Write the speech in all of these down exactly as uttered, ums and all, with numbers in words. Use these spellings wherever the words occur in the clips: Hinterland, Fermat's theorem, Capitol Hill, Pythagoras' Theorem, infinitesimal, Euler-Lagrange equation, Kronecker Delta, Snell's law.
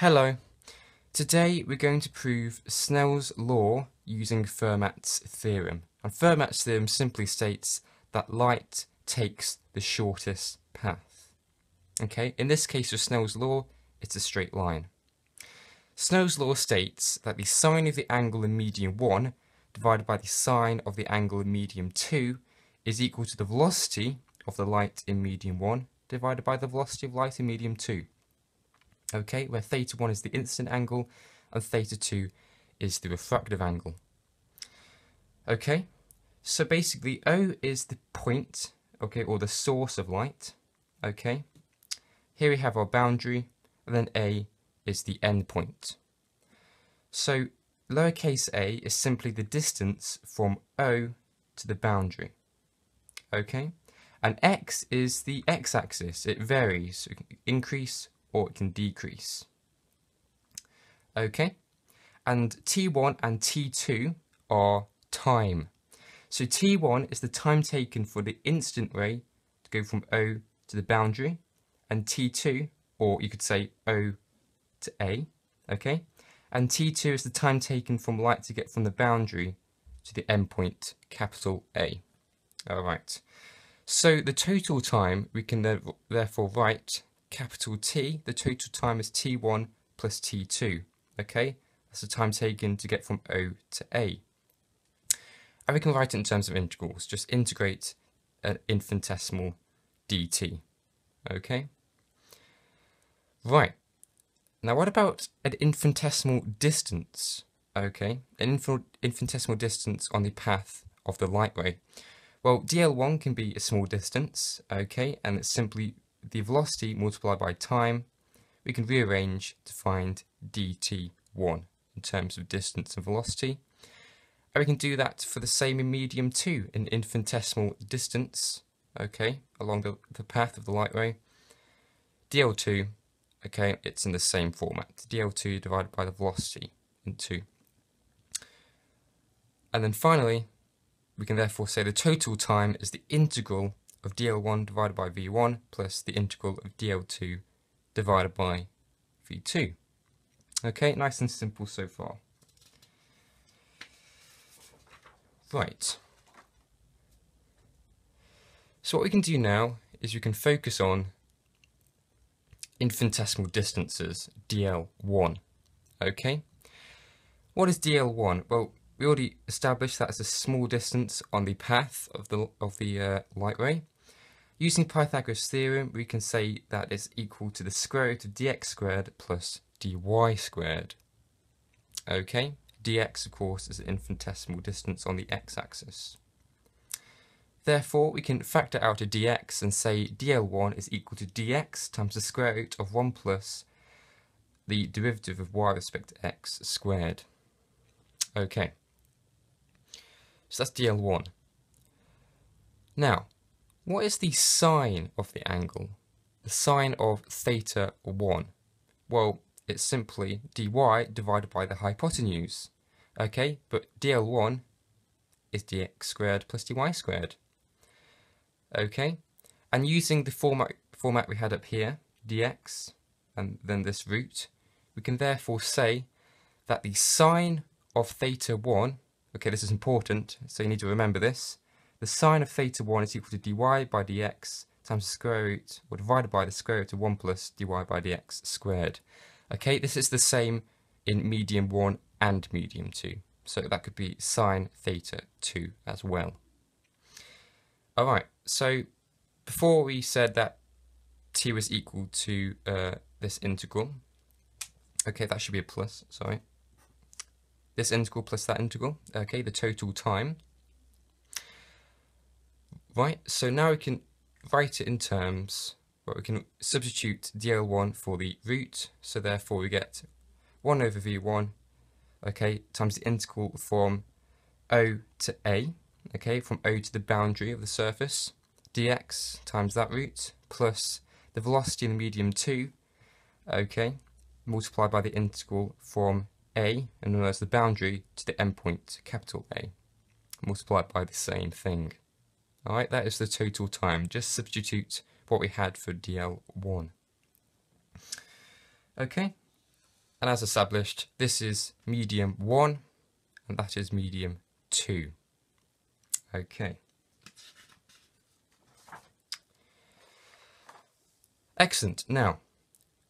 Hello, today we're going to prove Snell's law using Fermat's theorem. And Fermat's theorem simply states that light takes the shortest path. Okay, in this case of Snell's law, it's a straight line. Snell's law states that the sine of the angle in medium one divided by the sine of the angle in medium two is equal to the velocity of the light in medium one divided by the velocity of light in medium two. Okay, where theta one is the incident angle and theta two is the refractive angle. Okay, so basically O is the point, okay, or the source of light. Okay, here we have our boundary, and then A is the end point. So lowercase a is simply the distance from O to the boundary. Okay, and X is the x-axis. It varies, so it can increase or it can decrease. Okay, and t one and t two are time. So t one is the time taken for the incident ray to go from O to the boundary, and t two, or you could say O to A, okay, and t two is the time taken from light to get from the boundary to the endpoint capital A. All right, so the total time we can therefore write capital T, the total time is t one plus t two, okay? That's the time taken to get from O to A. And we can write it in terms of integrals, just integrate an infinitesimal dt, okay? Right, now what about an infinitesimal distance, okay? An inf infinitesimal distance on the path of the light ray. Well, d L one can be a small distance, okay, and it's simply the velocity multiplied by time. We can rearrange to find d t one in terms of distance and velocity. And we can do that for the same in medium two, an infinitesimal distance, okay, along the, the path of the light ray. d L two, okay, it's in the same format, d L two divided by the velocity in two. And then finally, we can therefore say the total time is the integral of d L one divided by v one plus the integral of d L two divided by v two. Okay, nice and simple so far. Right. So what we can do now is we can focus on infinitesimal distances, d L one. Okay. What is d L one? Well, we already established that as a small distance on the path of the of the uh, light ray. Using Pythagoras' theorem, we can say that it's equal to the square root of dx squared plus dy squared. Okay, dx, of course, is an infinitesimal distance on the x-axis. Therefore, we can factor out a dx and say d L one is equal to dx times the square root of one plus the derivative of y with respect to x squared. Okay, so that's d L one. Now, what is the sine of the angle? The sine of theta one? Well, it's simply dy divided by the hypotenuse. Okay, but d L one is dx squared plus dy squared. Okay, and using the format, format we had up here, dx, and then this root, we can therefore say that the sine of theta one, okay, this is important, so you need to remember this. The sine of theta one is equal to dy by dx times the square root, or divided by the square root of one plus dy by dx squared. Okay, this is the same in medium one and medium two, so that could be sine theta two as well. Alright, so before we said that t was equal to uh, this integral, okay, that should be a plus, sorry. This integral plus that integral, okay, the total time. Right, so now we can write it in terms, well, we can substitute d L one for the root, so therefore we get one over v one, okay, times the integral from O to A, okay, from O to the boundary of the surface, dx times that root, plus the velocity in the medium two, okay, multiplied by the integral from A, and then there's the boundary to the endpoint capital A, multiplied by the same thing. Alright, that is the total time. Just substitute what we had for d L one. Okay, And as established, this is medium one and that is medium two. Okay. Excellent. Now,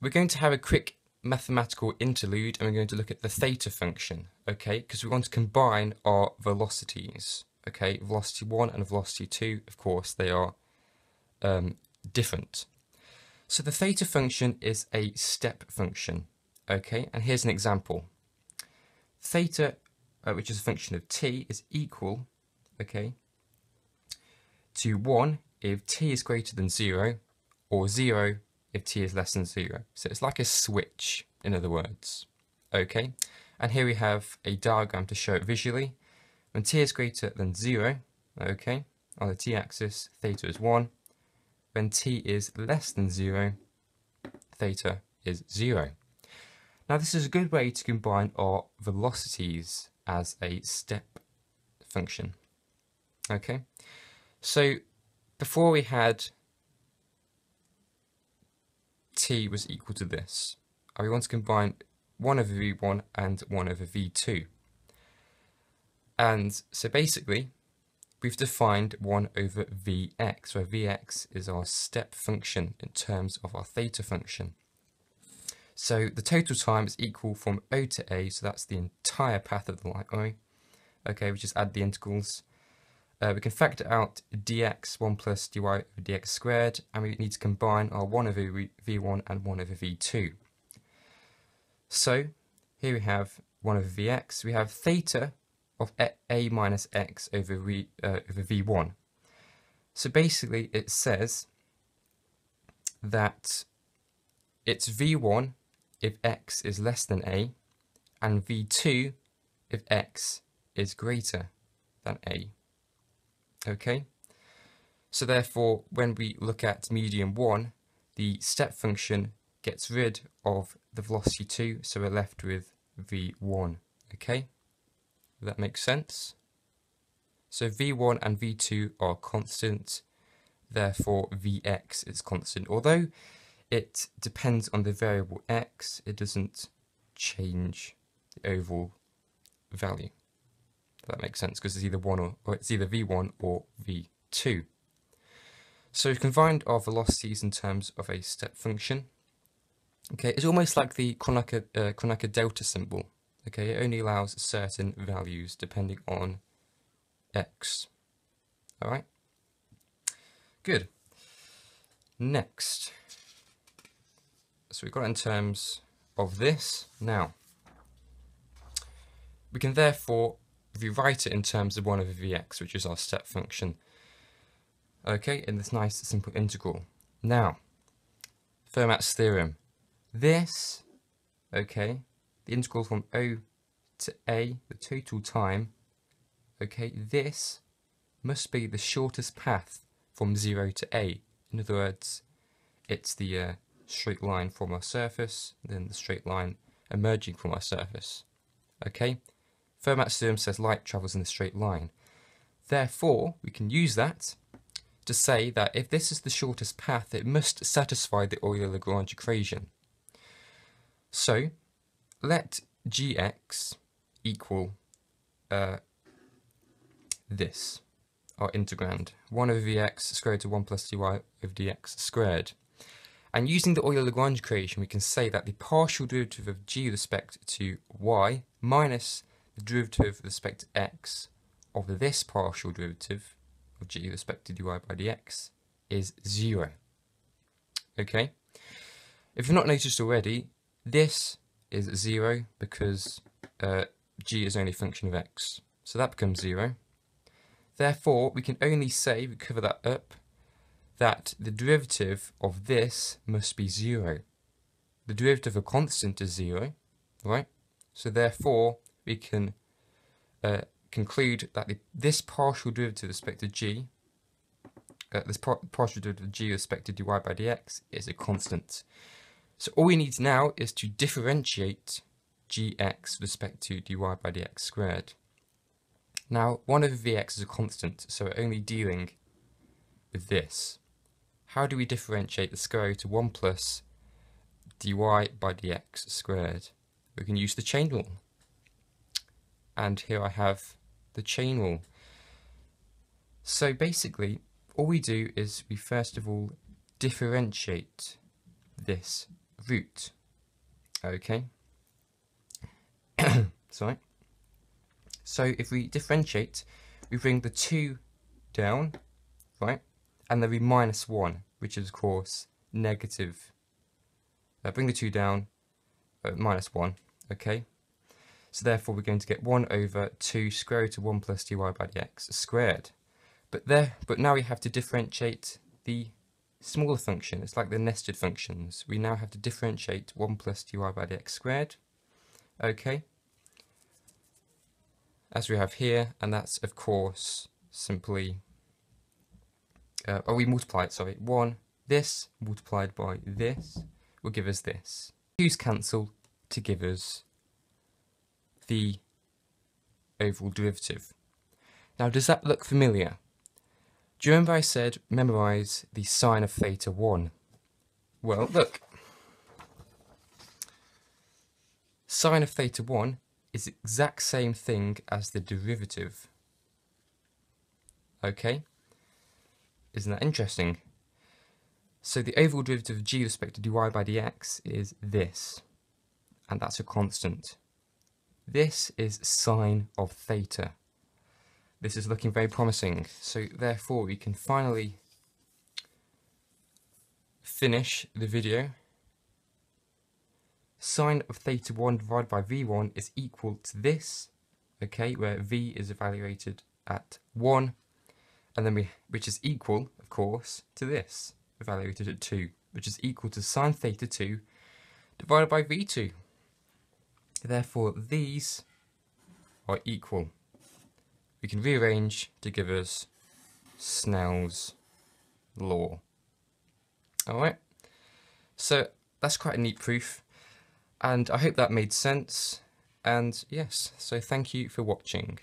we're going to have a quick mathematical interlude and we're going to look at the theta function, okay, because we want to combine our velocities, okay, velocity one and velocity two, of course, they are um, different. So the theta function is a step function, okay, and here's an example. Theta, uh, which is a function of t, is equal, okay, to one if t is greater than zero, or zero if t is less than zero. So it's like a switch, in other words. Okay, and here we have a diagram to show it visually. When t is greater than zero, okay, on the t-axis, theta is one. When t is less than zero, theta is zero. Now this is a good way to combine our velocities as a step function. Okay, so before we had t was equal to this, and we want to combine one over v one and one over v two. And so basically, we've defined one over vx, where vx is our step function in terms of our theta function. So the total time is equal from O to A, so that's the entire path of the line O. Okay, we just add the integrals. Uh, we can factor out dx, one plus dy over dx squared, and we need to combine our one over v one and one over v two. So here we have one over vx, we have theta of a minus x over, v, uh, over v one. So basically it says that it's v one if x is less than a, and v two if x is greater than a. Okay, so therefore when we look at medium one, the step function gets rid of the velocity two, so we're left with v one. Okay, that makes sense. So v one and v two are constant, therefore vx is constant. Although it depends on the variable x, it doesn't change the overall value. That makes sense because it's either one or, or it's either v one or v two. So we've combined our velocities in terms of a step function. Okay, it's almost like the Kronecker, uh, Kronecker Delta symbol. Okay, it only allows certain values depending on x. All right. Good. Next, so we've got it in terms of this. Now, we can therefore rewrite it in terms of one over vx, which is our step function, okay, in this nice simple integral. Now, Fermat's theorem, this, okay, the integral from O to A, the total time, okay, this must be the shortest path from zero to A. In other words, it's the uh, straight line from our surface, then the straight line emerging from our surface, okay. Fermat's theorem says light travels in a straight line. Therefore, we can use that to say that if this is the shortest path, it must satisfy the Euler-Lagrange equation. So, let gx equal uh, this, our integrand, one over vx squared to one plus dy over dx squared. And using the Euler-Lagrange equation, we can say that the partial derivative of g with respect to y minus the derivative with respect to x of this partial derivative of g with respect to dy by dx is zero. Okay, if you've not noticed already, this is zero because uh, g is only a function of x, so that becomes zero. Therefore, we can only say, we cover that up, that the derivative of this must be zero. The derivative of a constant is zero, right? So therefore, we can uh, conclude that the, this partial derivative with respect to g, uh, this par partial derivative of g with respect to dy by dx is a constant. So all we need now is to differentiate gx with respect to dy by dx squared. Now, one over vx is a constant, so we're only dealing with this. How do we differentiate the square root of one plus dy by dx squared? we can use the chain rule. And here I have the chain rule. So basically, all we do is we first of all differentiate this root. Okay. Sorry. So if we differentiate, we bring the two down, right? And there'll be minus one, which is of course negative. Uh, bring the two down, uh, minus one, okay? So therefore we're going to get one over two square root of one plus dy by dx squared. But there, but now we have to differentiate the smaller function. It's like the nested functions. We now have to differentiate one plus dy by dx squared, okay? As we have here, and that's of course simply, uh, oh we multiply it, sorry, one, this multiplied by this will give us this. Two's cancel to give us the overall derivative. Now does that look familiar? Do you remember I said memorise the sine of theta one? Well look, sine of theta one is the exact same thing as the derivative. Okay, isn't that interesting? So the overall derivative of g with respect to dy by dx is this, and that's a constant. This is sine of theta. This is looking very promising, so therefore we can finally finish the video. Sine of theta one divided by v one is equal to this, okay, where v is evaluated at one, and then we, which is equal, of course, to this, evaluated at two, which is equal to sine theta two divided by v two. Therefore, these are equal. We can rearrange to give us Snell's law. Alright, so that's quite a neat proof. And I hope that made sense, and yes, so thank you for watching.